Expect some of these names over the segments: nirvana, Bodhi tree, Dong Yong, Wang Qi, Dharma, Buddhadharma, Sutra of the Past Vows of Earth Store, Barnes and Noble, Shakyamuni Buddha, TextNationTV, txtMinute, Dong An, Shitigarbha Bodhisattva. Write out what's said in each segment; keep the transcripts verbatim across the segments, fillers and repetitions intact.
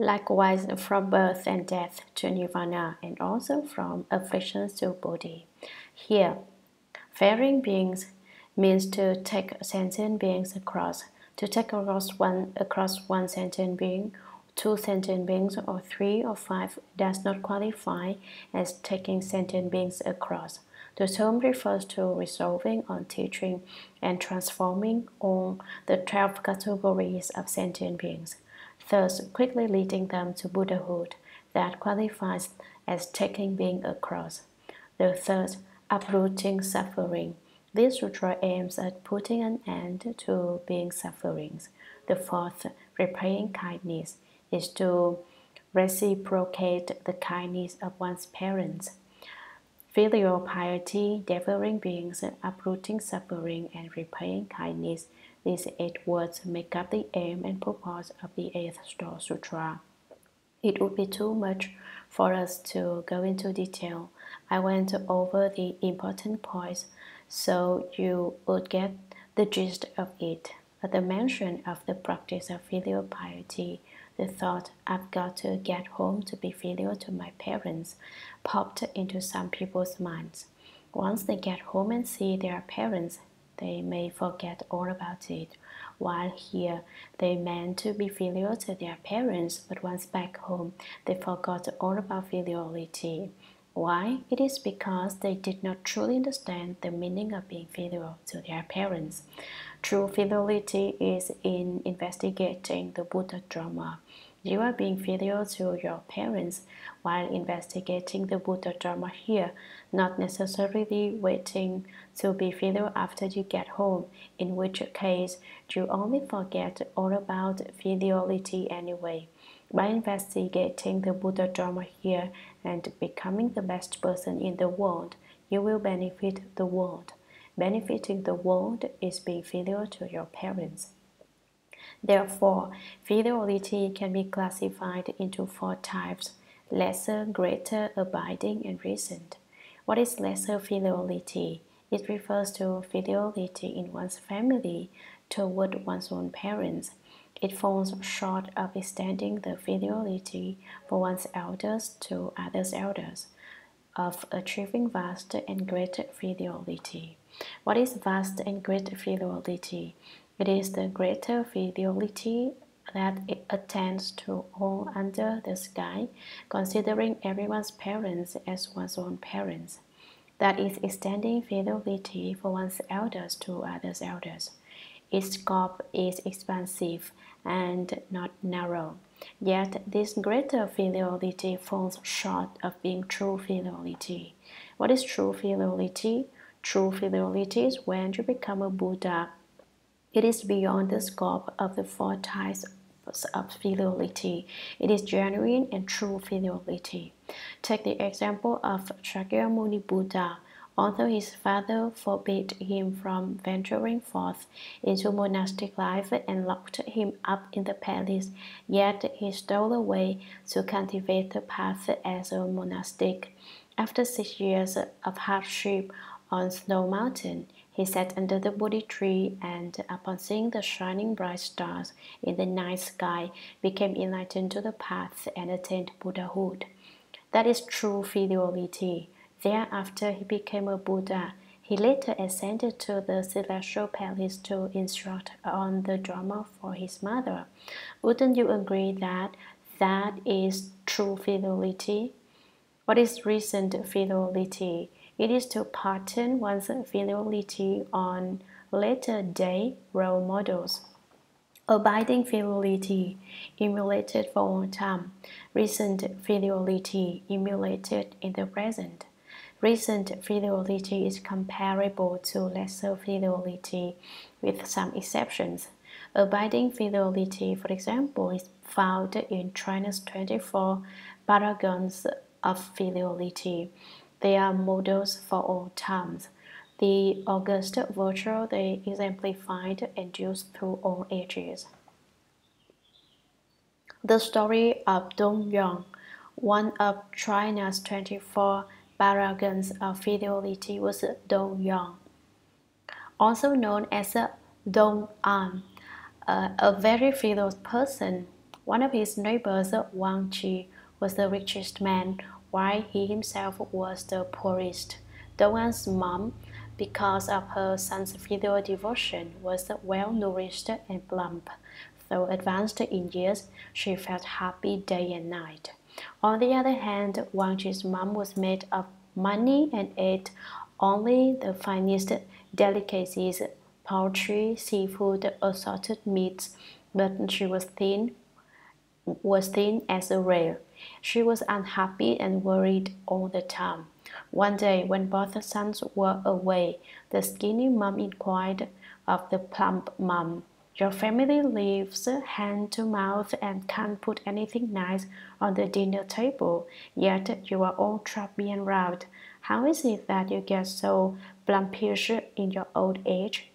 likewise from birth and death to nirvana, and also from afflictions to bodhi. Here, varying beings means to take sentient beings across, to take across one, across one sentient being, two sentient beings, or three or five does not qualify as taking sentient beings across. The term refers to resolving on teaching and transforming all the twelve categories of sentient beings, thus quickly leading them to Buddhahood that qualifies as taking being across. The third, uprooting suffering. This sutra aims at putting an end to being sufferings. The fourth, repaying kindness, is to reciprocate the kindness of one's parents. Filial piety, devouring beings, uprooting suffering, and repaying kindness, these eight words make up the aim and purpose of the Eighth Store Sutra. It would be too much for us to go into detail. I went over the important points so you would get the gist of it. At the mention of the practice of filial piety, the thought, "I've got to get home to be filial to my parents," popped into some people's minds. Once they get home and see their parents, they may forget all about it. While here, they meant to be filial to their parents, but once back home, they forgot all about filiality. Why? It is because they did not truly understand the meaning of being filial to their parents. True filiality is in investigating the Buddhadharma. You are being filial to your parents while investigating the Buddhadharma here, not necessarily waiting to be filial after you get home, in which case you only forget all about filiality anyway. By investigating the Buddhadharma here and becoming the best person in the world, you will benefit the world. Benefiting the world is being filial to your parents. Therefore, filiality can be classified into four types: lesser, greater, abiding, and recent. What is lesser filiality? It refers to filiality in one's family toward one's own parents. It falls short of extending the filiality for one's elders to others' elders, of achieving vast and great filiality. What is vast and great filiality? It is the greater filiality that it attends to all under the sky, considering everyone's parents as one's own parents. That is extending filiality for one's elders to others' elders. Its scope is expansive and not narrow. Yet this greater filiality falls short of being true filiality. What is true filiality? True filiality is when you become a Buddha. It is beyond the scope of the four types of filiality. It is genuine and true filiality. Take the example of Shakyamuni Buddha. Although his father forbade him from venturing forth into monastic life and locked him up in the palace, yet he stole away to cultivate the path as a monastic. After six years of hardship on Snow Mountain, he sat under the Bodhi tree and, upon seeing the shining bright stars in the night sky, became enlightened to the path and attained Buddhahood. That is true filiality. Thereafter, he became a Buddha. He later ascended to the celestial palace to instruct on the Dharma for his mother. Wouldn't you agree that that is true filiality? What is recent filiality? It is to pattern one's filiality on later day role models. Abiding filiality, emulated for all time. Recent filiality, emulated in the present. Recent filiality is comparable to lesser filiality, with some exceptions. Abiding filiality, for example, is found in China's twenty-four paragons of filiality. They are models for all times. The august virtue they exemplified endures through all ages. The story of Dong Yong, one of China's twenty-four paragons of filiality, was Dong Yong, also known as Dong An, a very filial person. One of his neighbors, Wang Qi, was the richest man, while he himself was the poorest. Dong An's mom, because of her son's filial devotion, was well-nourished and plump. Though advanced in years, she felt happy day and night. On the other hand, Wang Qi's mom was made of money and ate only the finest delicacies, poultry, seafood, assorted meats, but she was thin, was thin as a rail. She was unhappy and worried all the time. One day, when both sons were away, the skinny mom inquired of the plump mom, "Your family lives hand to mouth and can't put anything nice on the dinner table, yet you are all chubby and round. How is it that you get so plumpish in your old age?"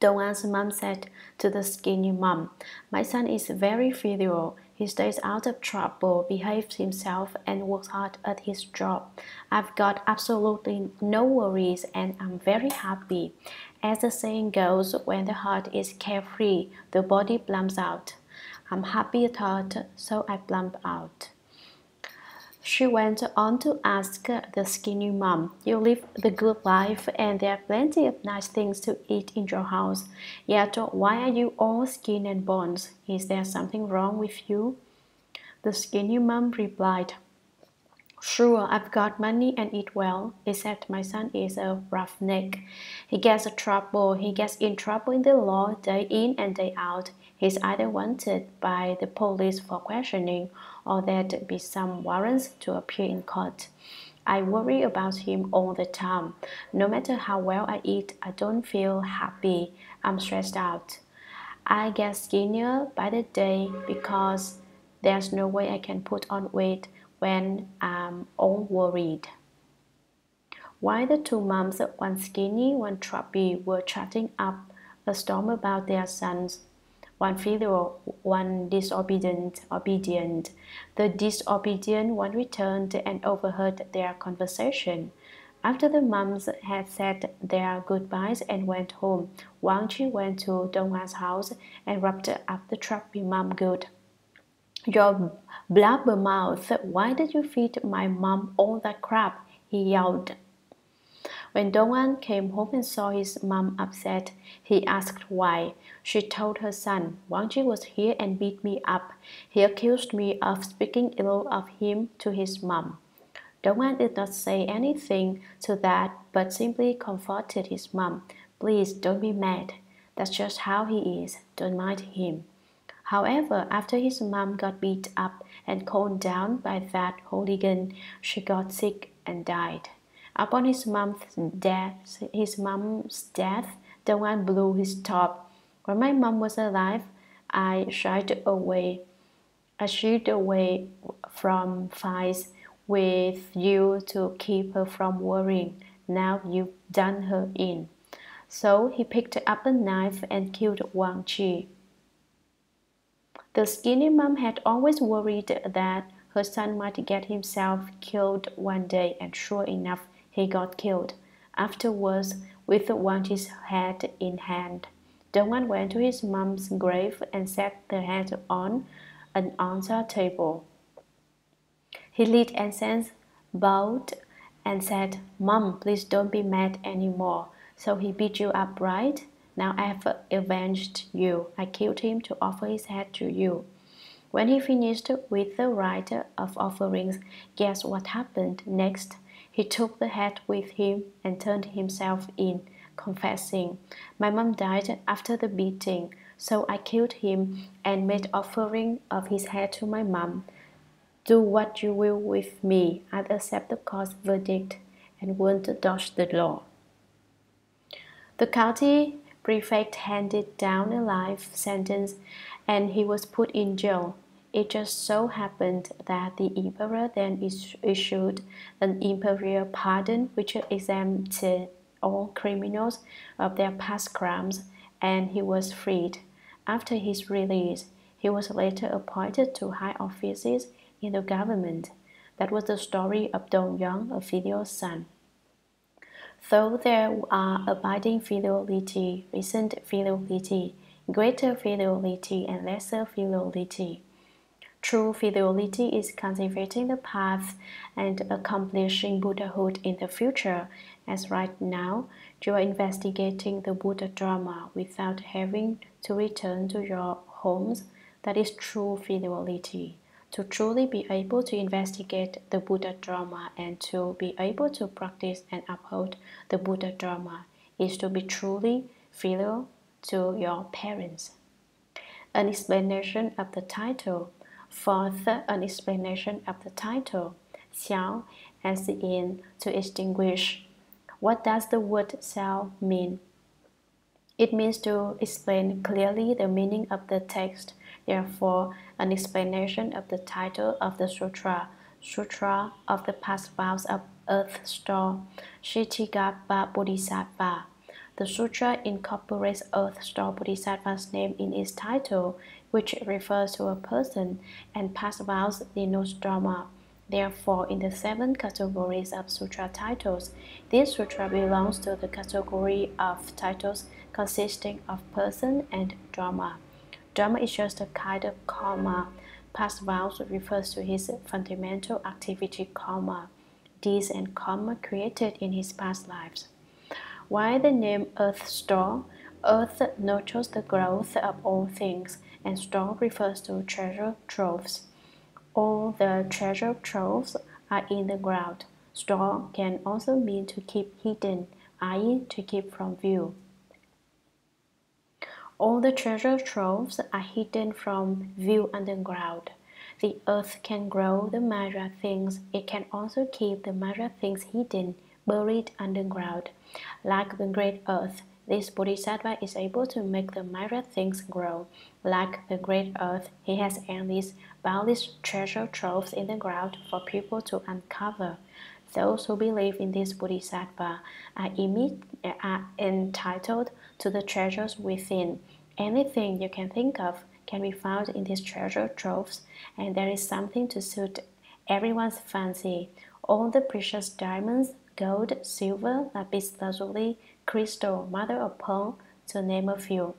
Dong An's mom said to the skinny mom, "My son is very filial. He stays out of trouble, behaves himself, and works hard at his job. I've got absolutely no worries, and I'm very happy. As the saying goes, when the heart is carefree, the body plumps out. I'm happy at heart, so I plump out." She went on to ask the skinny mom, "You live the good life, and there are plenty of nice things to eat in your house. Yet why are you all skin and bones? Is there something wrong with you?" The skinny mom replied, "Sure, I've got money and eat well, except my son is a roughneck. He gets in trouble. He gets in trouble in the law day in and day out. He's either wanted by the police for questioning, or there'd be some warrants to appear in court. I worry about him all the time. No matter how well I eat, I don't feel happy. I'm stressed out. I get skinnier by the day because there's no way I can put on weight when I'm all worried." While the two moms, one skinny, one chubby, were chatting up a storm about their sons, one filial, one disobedient, obedient. The disobedient one returned and overheard their conversation. After the moms had said their goodbyes and went home, Wang Qi went to Dong An's house and rubbed up the chubby mom good. "Your blabbermouth, why did you feed my mom all that crap?" he yelled. When Dong An came home and saw his mom upset, he asked why. She told her son, "Wang Qi was here and beat me up. He accused me of speaking ill of him to his mom." Dong An did not say anything to that, but simply comforted his mom. "Please don't be mad. That's just how he is. Don't mind him." However, after his mom got beat up and cooled down by that hooligan, she got sick and died. Upon his mom's death, his mom's death, Dong An blew his top. "When my mom was alive, I shied away, I shied away from fights with you to keep her from worrying. Now you've done her in." So he picked up a knife and killed Wang Qi. The skinny mom had always worried that her son might get himself killed one day, and sure enough, he got killed. Afterwards, with Wang Qi's head in hand, Dong An went to his mom's grave and set the head on an altar table. He lit incense, bowed, and said, "Mom, please don't be mad anymore. So he beat you up, right? Now I have avenged you. I killed him to offer his head to you." When he finished with the rite of offerings, guess what happened next? He took the head with him and turned himself in, confessing, "My mom died after the beating, so I killed him and made offering of his head to my mom. Do what you will with me. I'll accept the court's verdict and won't dodge the law." The county prefect handed down a life sentence and he was put in jail. It just so happened that the emperor then issued an imperial pardon which exempted all criminals of their past crimes, and he was freed. After his release, he was later appointed to high offices in the government. That was the story of Dong Yong, a filial son. Though there are abiding filiality, recent filiality, greater filiality, and lesser filiality, True fidelity is cultivating the path and accomplishing Buddhahood in the future, as right now you are investigating the Buddhadharma without having to return to your homes. That is true fidelity. To truly be able to investigate the Buddhadharma and to be able to practice and uphold the Buddhadharma is to be truly filial to your parents. An explanation of the title. Fourth, an explanation of the title. Xiao, as in to extinguish. What does the word xiao mean? It means to explain clearly the meaning of the text. Therefore, an explanation of the title of the sutra, Sutra of the Past Vows of Earth Store, Shitigarbha Bodhisattva. The sutra incorporates Earth Store Bodhisattva's name in its title, which refers to a person, and past vows denotes dharma. Therefore, in the seven categories of sutra titles, this sutra belongs to the category of titles consisting of person and dharma. Dharma is just a kind of karma. Past vows refers to his fundamental activity karma, deeds and karma created in his past lives. Why the name Earth Store? Earth nurtures the growth of all things, and store refers to treasure troves. All the treasure troves are in the ground. Store can also mean to keep hidden, that is, to keep from view. All the treasure troves are hidden from view underground. The earth can grow the Maya things. It can also keep the Maya things hidden, buried underground. Like the great earth, this Bodhisattva is able to make the Maya things grow. Like the great earth, he has endless, boundless treasure troves in the ground for people to uncover. Those who believe in this Bodhisattva are, are entitled to the treasures within. Anything you can think of can be found in these treasure troves, and there is something to suit everyone's fancy. All the precious diamonds, gold, silver, lapis lazuli, crystal, mother of pearl, to name a few.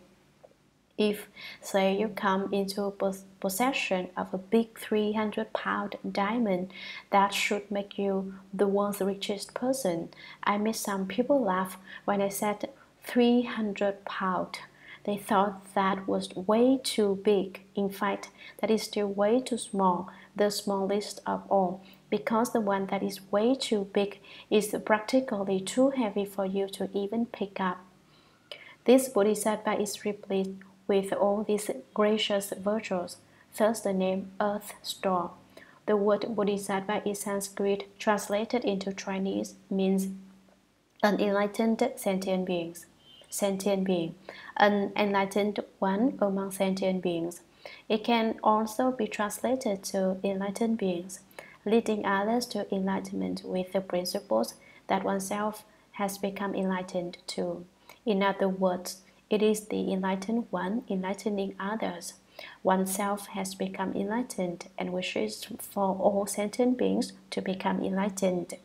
If, say, you come into possession of a big three hundred pound diamond, that should make you the world's richest person. I made some people laugh when I said three hundred pound. They thought that was way too big. In fact, that is still way too small, the smallest of all, because the one that is way too big is practically too heavy for you to even pick up. This Bodhisattva is replete with all these gracious virtues, thus the name Earth Store. The word Bodhisattva in Sanskrit, translated into Chinese, means an enlightened sentient beings, sentient being, an enlightened one among sentient beings. It can also be translated to enlightened beings, leading others to enlightenment with the principles that oneself has become enlightened to. In other words, it is the enlightened one enlightening others. Oneself has become enlightened and wishes for all sentient beings to become enlightened.